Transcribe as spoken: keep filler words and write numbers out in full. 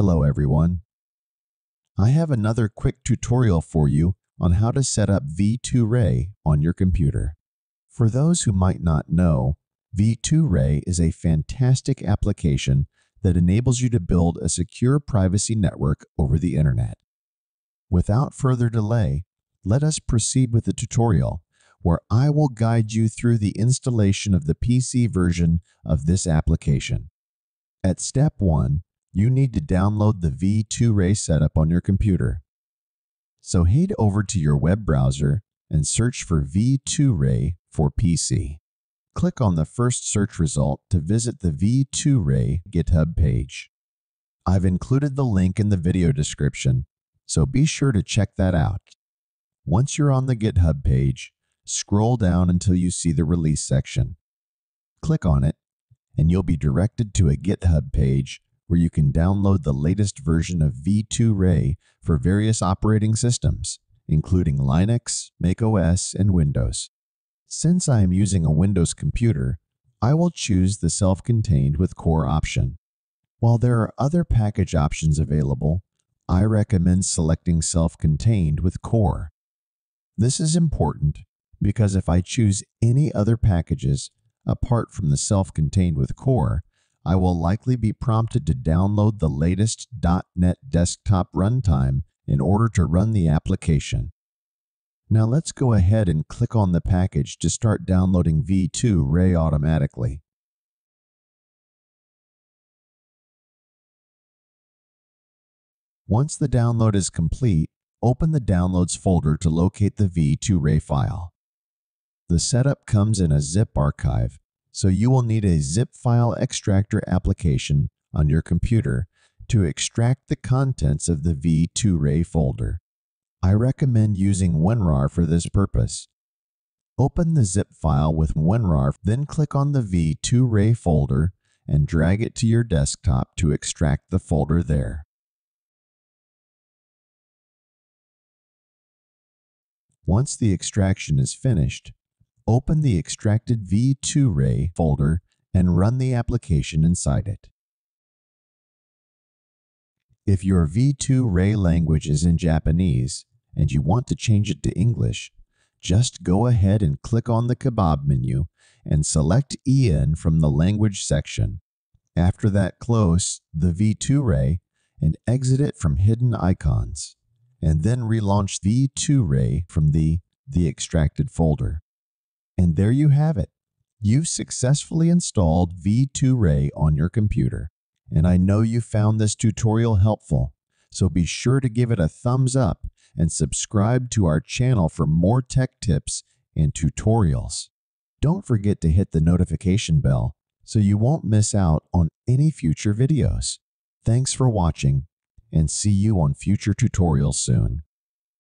Hello everyone. I have another quick tutorial for you on how to set up V two Ray on your computer. For those who might not know, V two Ray is a fantastic application that enables you to build a secure privacy network over the internet. Without further delay, let us proceed with the tutorial, where I will guide you through the installation of the P C version of this application. At step one, you need to download the V two Ray setup on your computer. So head over to your web browser and search for V two Ray for P C. Click on the first search result to visit the V two Ray GitHub page. I've included the link in the video description, so be sure to check that out. Once you're on the GitHub page, scroll down until you see the release section. Click on it, and you'll be directed to a GitHub page where you can download the latest version of V two Ray for various operating systems, including Linux, macOS, and Windows. Since I am using a Windows computer, I will choose the self-contained with core option. While there are other package options available, I recommend selecting self-contained with core. This is important because if I choose any other packages apart from the self-contained with core, I will likely be prompted to download the latest dot net desktop runtime in order to run the application. Now let's go ahead and click on the package to start downloading V two Ray automatically. Once the download is complete, open the Downloads folder to locate the V two Ray file. The setup comes in a zip archive, so you will need a zip file extractor application on your computer to extract the contents of the V two Ray folder. I recommend using WinRAR for this purpose. Open the zip file with WinRAR, then click on the V two Ray folder and drag it to your desktop to extract the folder there. Once the extraction is finished, open the extracted V two Ray folder and run the application inside it. If your V two Ray language is in Japanese and you want to change it to English, just go ahead and click on the kebab menu and select E N from the language section. After that, close the V two Ray and exit it from hidden icons, and then relaunch V two Ray from the, the extracted folder. And there you have it. You've successfully installed V two Ray on your computer. And I know you found this tutorial helpful, so be sure to give it a thumbs up and subscribe to our channel for more tech tips and tutorials. Don't forget to hit the notification bell so you won't miss out on any future videos. Thanks for watching, and see you on future tutorials soon.